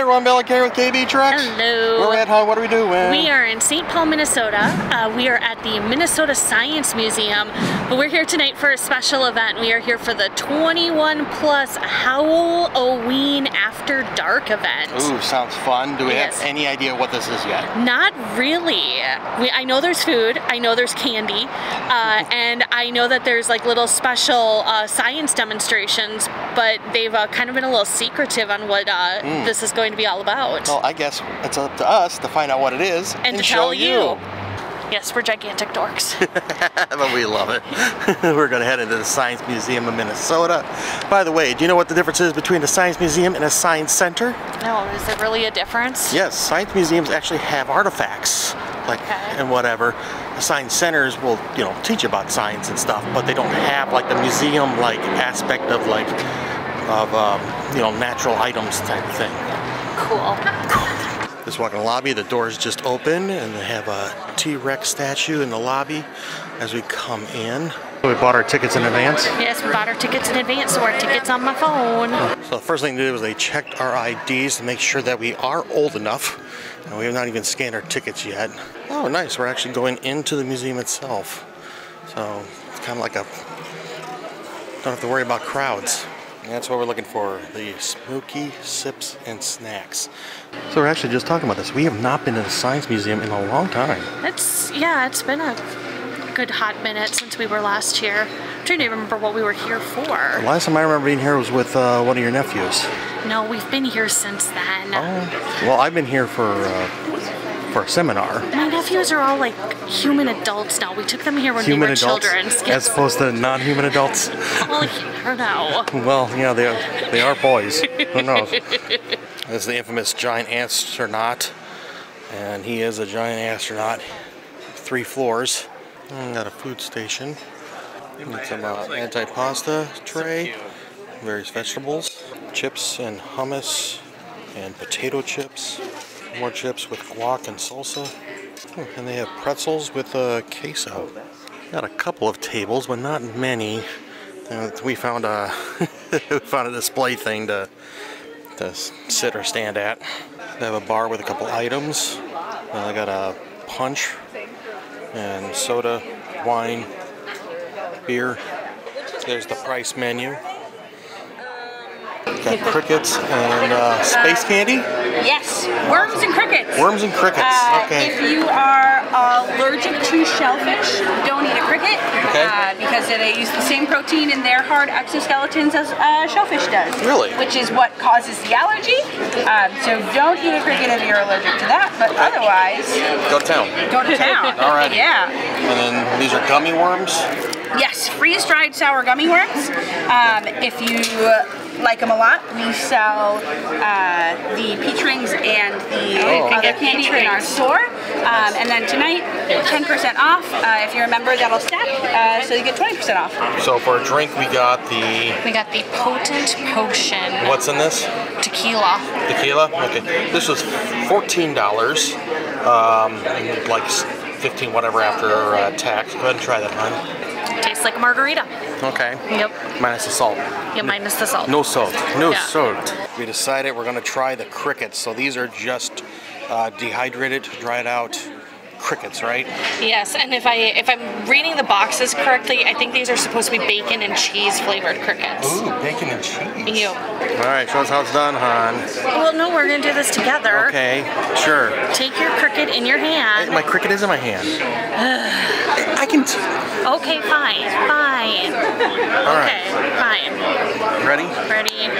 Hey, Ron Bellick here with KB Trucks. Hello. We're at home. What are we doing? We are in St. Paul, Minnesota. We are at the Minnesota Science Museum, but we're here tonight for a special event. We are here for the 21+ Howl-o-ween After Dark event. Ooh, sounds fun. Do we have any idea what this is yet? Not really. I know there's food. I know there's candy, and I know that there's like little special science demonstrations. But they've kind of been a little secretive on what this is going to be all about. Well, I guess it's up to us to find out what it is and to tell you. Yes, we're gigantic dorks. But we love it. We're going to head into the Science Museum of Minnesota. By the way, do you know what the difference is between a science museum and a science center? No, is there really a difference? Yes, science museums actually have artifacts and whatever. The science centers will, you know, teach about science and stuff, but they don't have like the museum aspect of you know, natural items type of thing. Cool. Just walk in the lobby, the doors just open, and they have a T-Rex statue in the lobby as we come in. We bought our tickets in advance? Yes, we bought our tickets in advance, so our ticket's on my phone. So the first thing to do is they checked our IDs to make sure that we are old enough. And we have not even scanned our tickets yet. Oh, nice. We're actually going into the museum itself. So it's kind of like a... Don't have to worry about crowds. That's what we're looking for, the Smokey Sips and Snacks. So we're actually just talking about this. We have not been to the Science Museum in a long time. It's been a good hot minute since we were last here. I'm trying to remember what we were here for. The last time I remember being here was with one of your nephews. No, we've been here since then. Oh, well, I've been here for a seminar. My nephews are all like human adults now. We took them here when they were children. As opposed to non-human adults? Well, I don't know. Well, you know, they are boys. Who knows? This is the infamous giant astronaut. And he is a giant astronaut. 3 floors. Got a food station. Got some anti-pasta tray. Various vegetables. Chips and hummus. And potato chips. More chips with guac and salsa. Oh, and they have pretzels with queso. Got a couple of tables, but not many. We found a display thing to sit or stand at. They have a bar with a couple items. I got a punch and soda, wine, beer. There's the price menu. Got crickets and space candy? Yes, worms and crickets. Worms and crickets, okay. If you are allergic to shellfish, don't eat a cricket because they use the same protein in their hard exoskeletons as shellfish does. Really? Which is what causes the allergy. So don't eat a cricket if you're allergic to that, but otherwise... Go to town. Go to town. All right. Yeah. And then these are gummy worms? Yes, freeze-dried sour gummy worms. If you... like them a lot. We sell the peach rings and the other candy in our store. And then tonight, 10% off. If you remember, that'll stack, so you get 20% off. So for a drink, we got the... We got the Potent Potion. What's in this? Tequila. Tequila? Okay. This was $14, and like 15 whatever after tax. Go ahead and try that one. Tastes like a margarita. Okay. Yep. Minus the salt. Yeah, minus the salt. No salt. No salt. We decided we're going to try the crickets. So these are just dehydrated, dried out crickets, right? Yes, and if I'm reading the boxes correctly, I think these are supposed to be bacon and cheese flavored crickets. Ooh, bacon and cheese. Yep. All right, show us how it's done, hon. Well, no, we're gonna do this together. Okay, sure. Take your cricket in your hand. My cricket is in my hand. I can. Okay, fine, fine. All right. Okay, fine. Ready? Ready.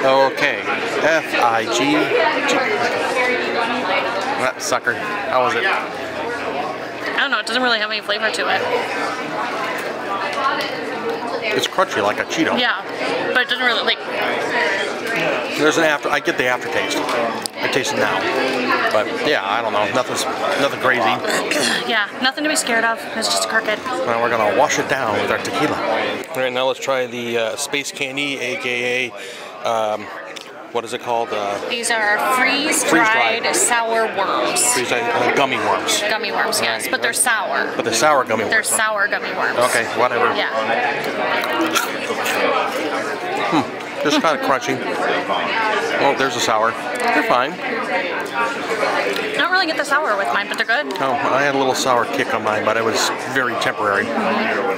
Okay. F-I-G-G. That sucker. How was it? I don't know, it doesn't really have any flavor to it. It's crunchy like a Cheeto. Yeah, but it doesn't really like... There's an after... I get the aftertaste. I taste it now. But yeah, I don't know. Nothing crazy. Yeah, nothing to be scared of. It's just a cricket. Now we're going to wash it down with our tequila. All right, now let's try the space candy, a.k.a. What is it called? These are freeze-dried sour worms. Freeze-dried gummy worms. Gummy worms, yes, but they're sour. But they're sour gummy worms. They're sour gummy worms. Okay, whatever. Yeah. Just kind of crunchy. Oh, there's a sour. They're fine. I don't really get the sour with mine, but they're good. Oh, I had a little sour kick on mine, but it was very temporary.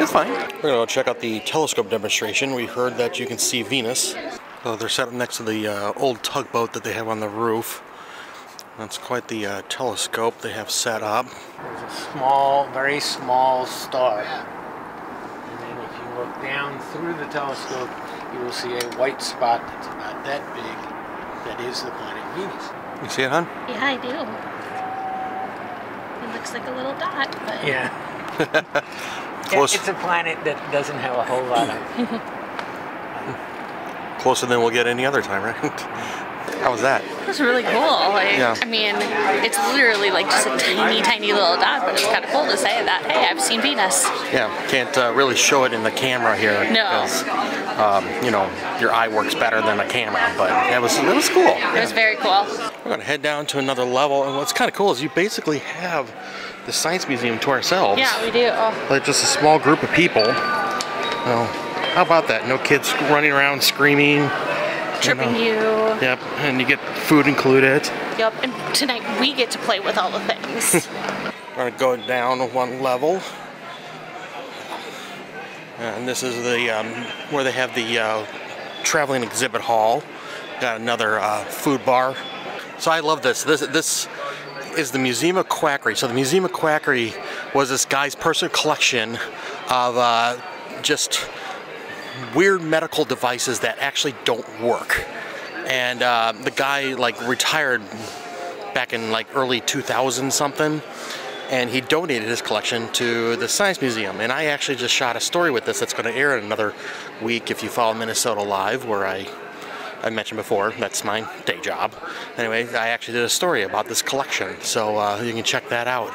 It's fine. We're going to check out the telescope demonstration. We heard that you can see Venus. So they're set up next to the old tugboat that they have on the roof. That's quite the telescope they have set up. There's a small, very small star. And then if you look down through the telescope, you will see a white spot that's about that big. That is the planet Venus. You see it, hon? Yeah, I do. It looks like a little dot, but... Yeah. Close. It's a planet that doesn't have a whole lot of... Closer than we'll get any other time, right? How was that? It was really cool. Like, yeah. I mean, it's literally like just a tiny, tiny little dot, but it's kind of cool to say that, hey, I've seen Venus. Yeah, can't really show it in the camera here. No. Because, you know, your eye works better than a camera, but it was cool. It was very cool. We're going to head down to another level, and what's kind of cool is you basically have the Science Museum to ourselves. Yeah, we do. Oh. Like just a small group of people. Well, how about that? No kids running around screaming. Tripping you. Yep, and you get food included. Yep, and tonight we get to play with all the things. We're gonna go down one level, and this is the where they have the traveling exhibit hall. Got another food bar. So I love this. This is the Museum of Quackery. So the Museum of Quackery was this guy's personal collection of just weird medical devices that actually don't work, and the guy like retired back in like early 2000 something, and he donated his collection to the Science Museum. And I actually just shot a story with this that's going to air in another week if you follow Minnesota Live, where I mentioned before that's my day job. Anyway, I actually did a story about this collection, so you can check that out.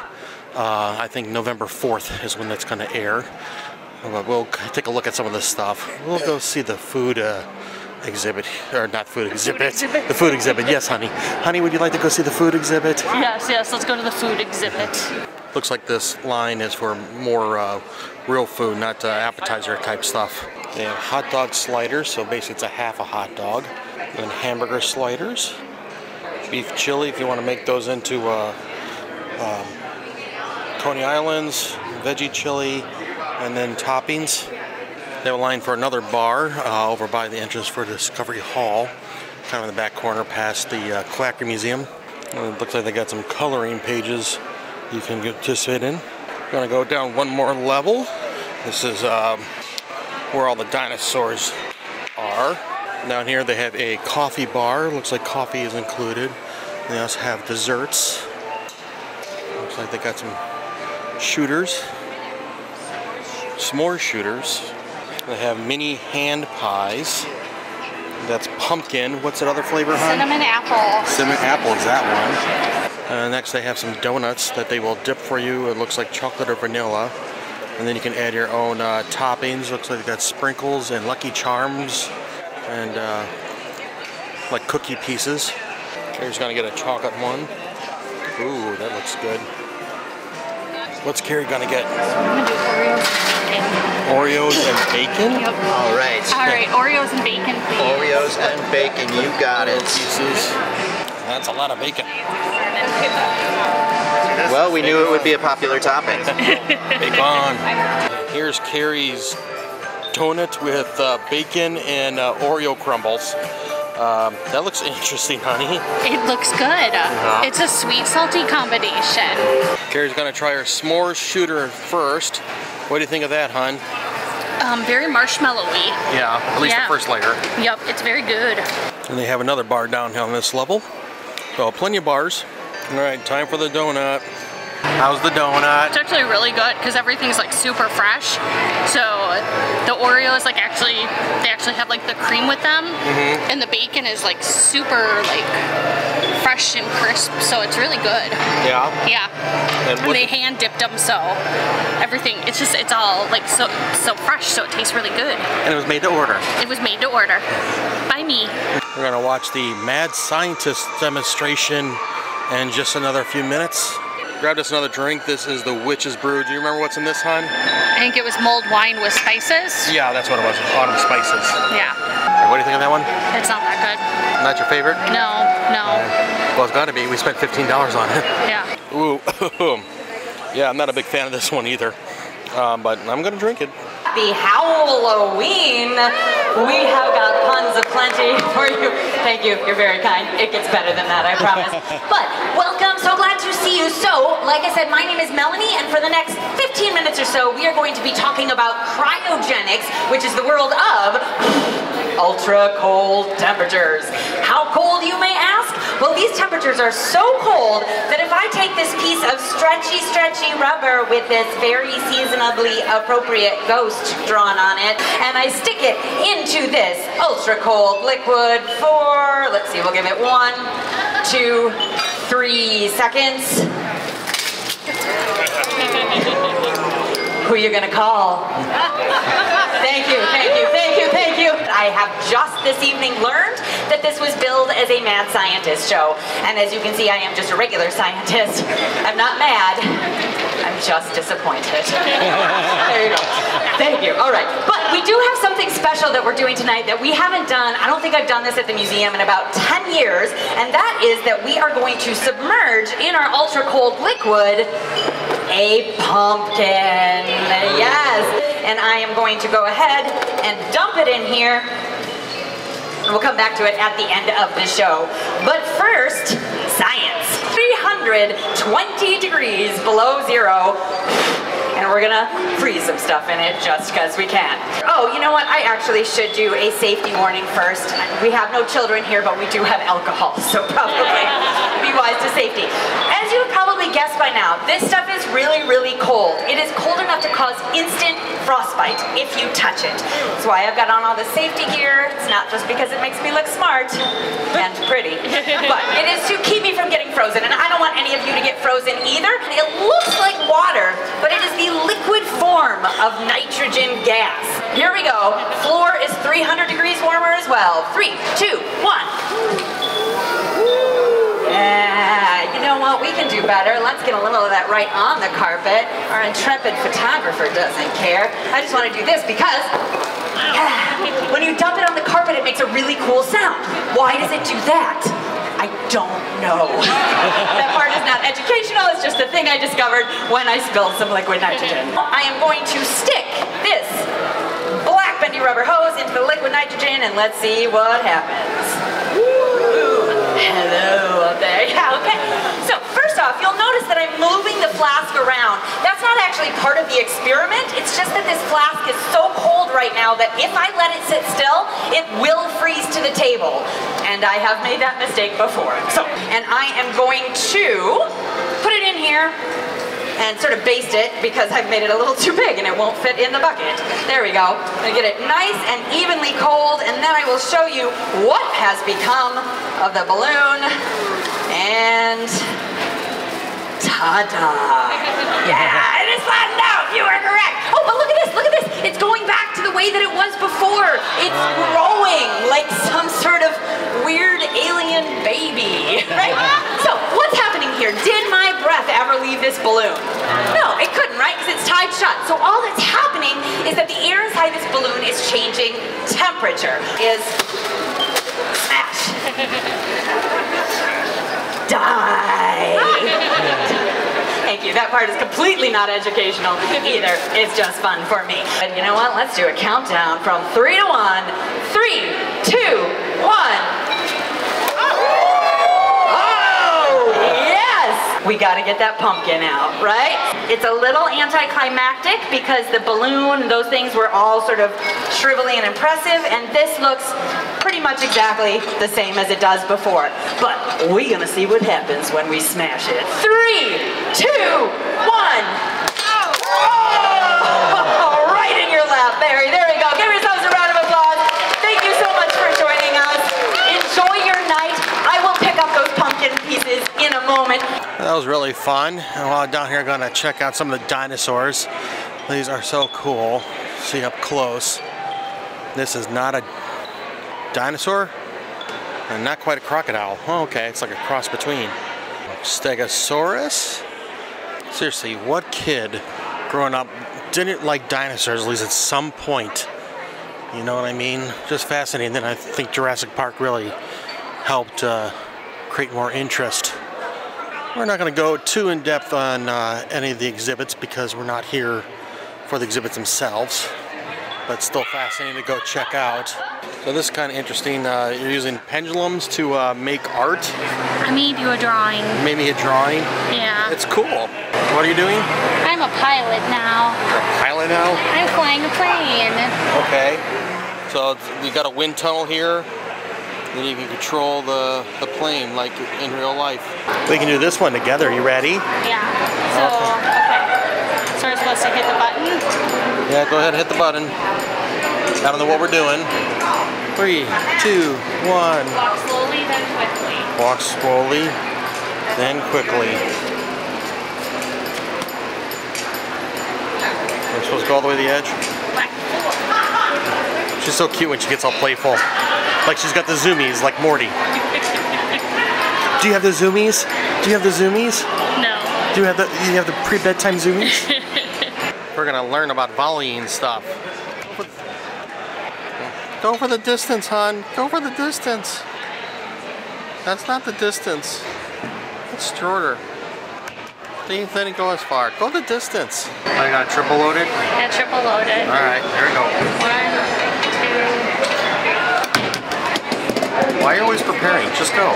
I think November 4th is when that's going to air. We'll take a look at some of this stuff. We'll go see the food exhibit, or not food exhibit, the food exhibit. Yes, honey. Honey, would you like to go see the food exhibit? Yes, yes, let's go to the food exhibit. Looks like this line is for more real food, not appetizer type stuff. They have hot dog sliders, so basically it's a half a hot dog. And hamburger sliders. Beef chili, if you want to make those into Coney Islands, veggie chili. And then toppings. They were lined for another bar over by the entrance for Discovery Hall, kind of in the back corner past the Quackery Museum. And it looks like they got some coloring pages you can participate in. We're gonna go down one more level. This is where all the dinosaurs are. Down here they have a coffee bar. Looks like coffee is included. And they also have desserts. Looks like they got some shooters. S'more shooters. They have mini hand pies. That's pumpkin. What's that other flavor, hon? Cinnamon apple. Cinnamon apple is that one. Next they have some donuts that they will dip for you. It looks like chocolate or vanilla. And then you can add your own toppings. Looks like they got sprinkles and Lucky Charms and like cookie pieces. Carrie's gonna get a chocolate one. Ooh, that looks good. What's Carrie gonna get? I'm gonna do Oreos and bacon. Oreos and bacon? Yep. All right. All right, Oreos and bacon, please. Oreos and bacon, you got it. Pieces. That's a lot of bacon. Well, we knew it would be a popular topic. Bacon. Here's Carrie's donut with bacon and Oreo crumbles. That looks interesting, honey. It looks good. Yeah. It's a sweet, salty combination. Carrie's gonna try her s'more shooter first. What do you think of that, hon? Very marshmallowy. Yeah, at least the first layer. Yep, it's very good. And they have another bar down here on this level. So plenty of bars. All right, time for the donut. How's the donut? It's actually really good because everything's like super fresh. So the Oreos like they actually have like the cream with them, and the bacon is like super like fresh and crisp. So it's really good. Yeah. Yeah. And they hand dipped them, so everything it's all like so fresh. So it tastes really good. And it was made to order. It was made to order by me. We're gonna watch the mad scientist demonstration in just another few minutes. Grabbed us another drink. This is the Witch's Brew. Do you remember what's in this, hon? I think it was mulled wine with spices. Yeah, that's what it was. Autumn spices. Yeah. What do you think on that one? It's not that good. Not your favorite? No, no. Well, it's gotta be. We spent $15 on it. Yeah. Ooh. Yeah, I'm not a big fan of this one either. But I'm gonna drink it. Happy Howl-o-ween. We have got puns aplenty for you. Thank you, you're very kind. It gets better than that, I promise. But welcome, so glad to see you. So, like I said, my name is Melanie, and for the next 15 minutes or so, we are going to be talking about cryogenics, which is the world of ultra cold temperatures. How cold, you may ask? Well, these temperatures are so cold that if I take this piece of stretchy rubber with this very seasonably appropriate ghost drawn on it, and I stick it into this ultra cold liquid for, let's see, we'll give it 1, 2, 3 seconds. Who are you gonna call? Thank you. I have just this evening learned that this was billed as a mad scientist show. And as you can see, I am just a regular scientist. I'm not mad, I'm just disappointed. There you go. Thank you, all right. But we do have something special that we're doing tonight that we haven't done, I don't think I've done this at the museum in about 10 years, and that is that we are going to submerge in our ultra cold liquid a pumpkin, yes. And I am going to go ahead and dump it in here. We'll come back to it at the end of the show. But first, science. 320 degrees below zero. And we're gonna freeze some stuff in it just because we can. Oh, you know what? I actually should do a safety warning first. We have no children here, but we do have alcohol, so probably be wise to safety. As you probably guessed by now, this stuff is really, really cold. It is cold enough to cause instant frostbite if you touch it. That's why I've got on all the safety gear. It's not just because it makes me look smart and pretty, but it is to keep me from getting frozen, and I don't want any of you to get frozen either. It looks like water, but it is the liquid form of nitrogen gas. Here we go. Floor is 300 degrees warmer as well. 3, 2, 1. Yeah, you know what? We can do better. Let's get a little of that right on the carpet. Our intrepid photographer doesn't care. I just want to do this because when you dump it on the carpet, it makes a really cool sound. Why does it do that? I don't know. That part is not educational, it's just a thing I discovered when I spilled some liquid nitrogen. I am going to stick this black bendy rubber hose into the liquid nitrogen and let's see what happens. Woo. Hello up there. Yeah, okay. So first off, you'll notice that I'm moving the flask around. That's not actually part of the experiment, it's just that this flask is so cold right now that if I let it sit still, it will freeze to the table. And I have made that mistake before. So, and I am going to put it in here and sort of baste it because I've made it a little too big and it won't fit in the bucket. There we go. I'm gonna get it nice and evenly cold, and then I will show you what has become of the balloon. And ta-da! Yeah, it is flattened out. You are correct. Oh, but look at this. Look at this. It's going back to the way that it was before. It's growing like some sort of weird alien baby, right? So what's happening here? Did my breath ever leave this balloon? No, it couldn't, right? Because it's tied shut. So all that's happening is that the air inside this balloon is changing temperature. Is smash. Die. Thank you. That part is completely not educational either. It's just fun for me. But you know what? Let's do a countdown from 3 to 1. 3, 2, 1. Oh, yes! We gotta get that pumpkin out, right? It's a little anticlimactic because the balloon, those things were all sort of shrivelly and impressive, and this looks pretty much exactly the same as it does before. But we're gonna see what happens when we smash it. 3, 2, 1. Oh, right in your lap, Barry. There we go. Give yourselves a round of applause. Thank you so much for joining us. Enjoy your night. I will pick up those pumpkin pieces in a moment. That was really fun. And while I'm down here, I'm gonna check out some of the dinosaurs. These are so cool. See up close. This is not a dinosaur and not quite a crocodile. Oh, okay, it's like a cross between. Stegosaurus? Seriously, what kid growing up didn't like dinosaurs, at least at some point? You know what I mean? Just fascinating. Then I think Jurassic Park really helped create more interest. We're not going to go too in depth on any of the exhibits because we're not here for the exhibits themselves, but still fascinating to go check out. So this is kind of interesting. You're using pendulums to make art? I made you a drawing. You made me a drawing? Yeah. It's cool. What are you doing? I'm a pilot now. You're a pilot now? I'm flying a plane. Okay. So you got a wind tunnel here. Then you can control the plane like in real life. We can do this one together. You ready? Yeah. So, okay. So we're supposed to hit the button? Yeah, go ahead and hit the button. I don't know what we're doing. 3, 2, 1. Walk slowly, then quickly. Walk slowly, then quickly. We're supposed to go all the way to the edge? She's so cute when she gets all playful. Like she's got the zoomies, like Morty. Do you have the zoomies? Do you have the zoomies? No. Do you have the pre-bedtime zoomies? We're gonna learn about volleying stuff. Go for the distance, hon. Go for the distance. That's not the distance. It's shorter. Didn't go as far. Go the distance. I got triple loaded. Yeah, triple loaded. All right, here we go. 1, 2. Why are you always preparing? Just go.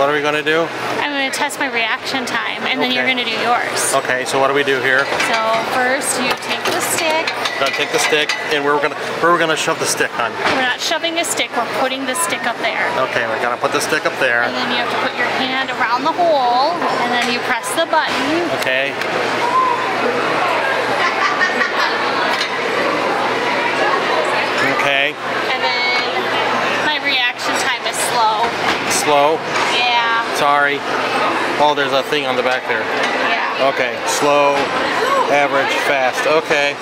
What are we going to do? I'm going to test my reaction time, and then you're going to do yours. Okay, so what do we do here? So first you take the stick. We're going to take the stick, and where we're going to shove the stick on? We're not shoving a stick, we're putting the stick up there. Okay, we're going to put the stick up there. And then you have to put your hand around the hole, and then you press the button. Okay. Okay. And then time is slow. Slow? Yeah. Sorry. Oh, there's a thing on the back there. Yeah. Okay. Slow, average, fast. Okay.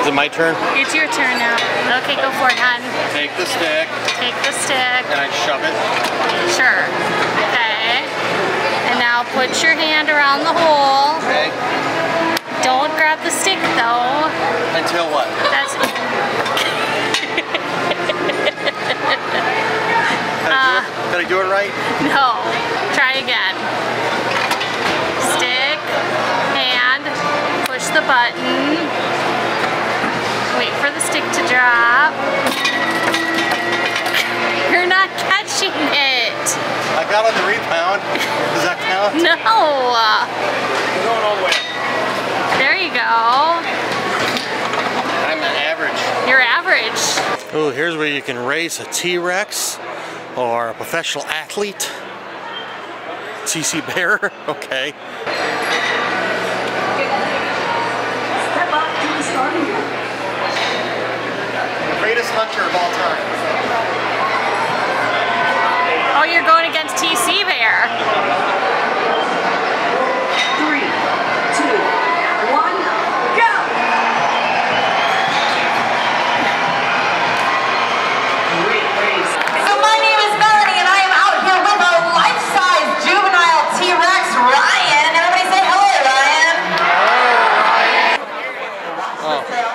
Is it my turn? It's your turn now. Okay, go for it, hon. Take the stick. Take the stick. And I shove it. Sure. Okay. And now put your hand around the hole. Okay. Don't grab the stick, though. Until what? That's... Did I do it right? No. Try again. Stick, hand, push the button, wait for the stick to drop. You're not catching it. I got on the rebound. Does that count? No. I'm going all the way. There you go. I'm an average. You're average. Oh, here's where you can race a T-Rex. Or a professional athlete. TC Bear, okay. Step up to the starting line. Greatest hunter of all time. Oh, you're going against TC Bear. 3, 2, 1, go!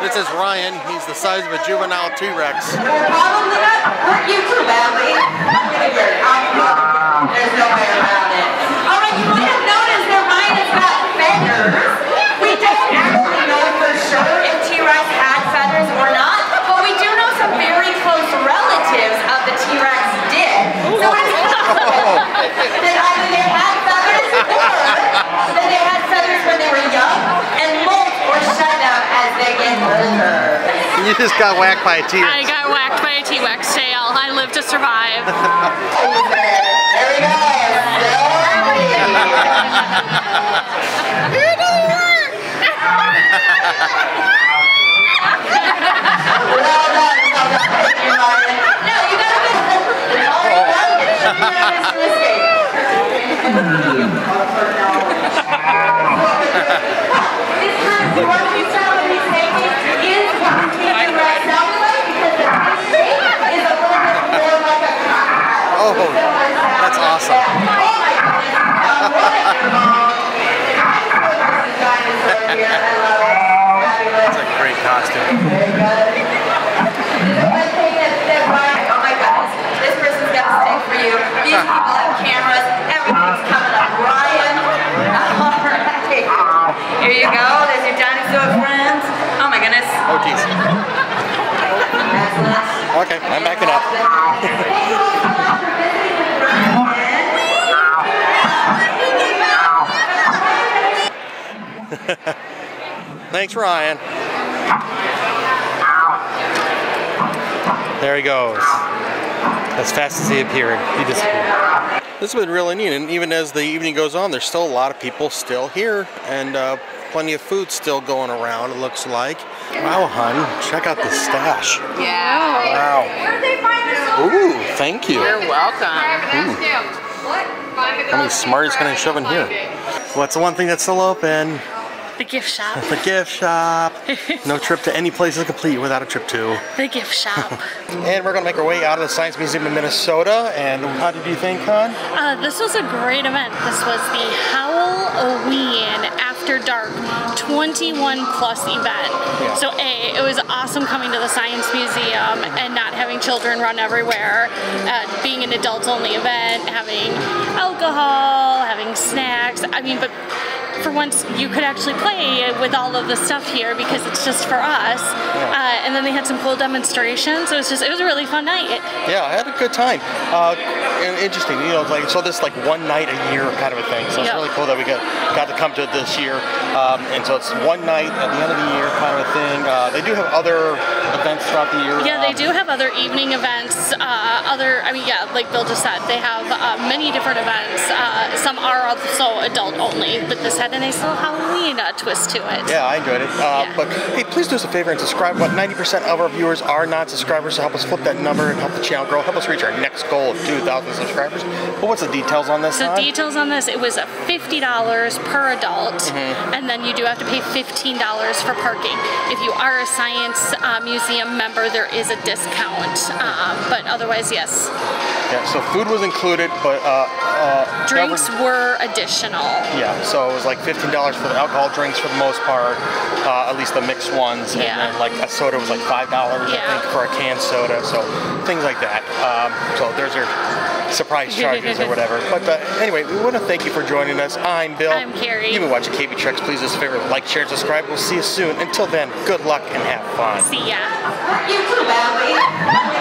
This is Ryan. He's the size of a juvenile T-Rex. Your problem did not hurt you too badly. There's no way around it. All right, you might have noticed that Ryan has got feathers. We don't actually know for sure if T-Rex had feathers or not, but we do know some very close relatives of the T-Rex did. So it's possible that either they had feathers or that they had feathers when they were young and molt or shut down as they get older. You just got whacked by a T-Rex. I got whacked by a T-Rex tail. I lived to survive. There we go. It didn't work. Well done, well done. Thank you, Martin. No, you got to be all right. Oh, that's awesome. That's a great costume. Thanks, Ryan. There he goes. As fast as he appeared, he disappeared. This has been really neat, and even as the evening goes on, there's still a lot of people still here, and plenty of food still going around, it looks like. Wow, hon, check out the stash. Yeah. Wow. Ooh, thank you. You're welcome. How many Smarties can I shove in here? What's the one thing that's still open? The gift shop. The gift shop. No trip to any place is complete without a trip to the gift shop. And we're going to make our way out of the Science Museum of Minnesota. And how did you think, hon? This was a great event. This was the Howl-o-ween After Dark 21+ event. Yeah. So A, it was awesome coming to the Science Museum and not having children run everywhere. Being an adult-only event, having alcohol, having snacks. I mean, but for once you could actually play with all of the stuff here because it's just for us. Yeah. And then they had some cool demonstrations. So it was a really fun night. Yeah, I had a good time. And interesting, you know, like, so this like one night a year kind of a thing. So it's really cool that we got to come to it this year. And so it's one night at the end of the year kind of a thing. They do have other events throughout the year. Yeah, they do have other evening events. Like Bill just said, they have many different events. Some are also adult only, but this had a nice little Halloween twist to it. Yeah, I enjoyed it. But hey, please do us a favor and subscribe. About 90% of our viewers are not subscribers, so help us flip that number and help the channel grow. Help us reach our next goal of 2,000 subscribers. But what's the details on this? The details on this, it was $50 per adult, and then you do have to pay $15 for parking. If you are a Science Museum member, there is a discount. But otherwise, yes. Yeah, so food was included, but drinks were additional. Yeah, so it was like $15 for the alcohol drinks for the most part, at least the mixed ones, and then like a soda was like $5 I think for a canned soda, so things like that. So there's your surprise charges or whatever. But anyway, we want to thank you for joining us. I'm Bill. I'm Carrie. You've been watching KB Trucks. Please do us a favor, like, share, and subscribe. We'll see you soon. Until then, good luck and have fun. See ya. You too, Valley.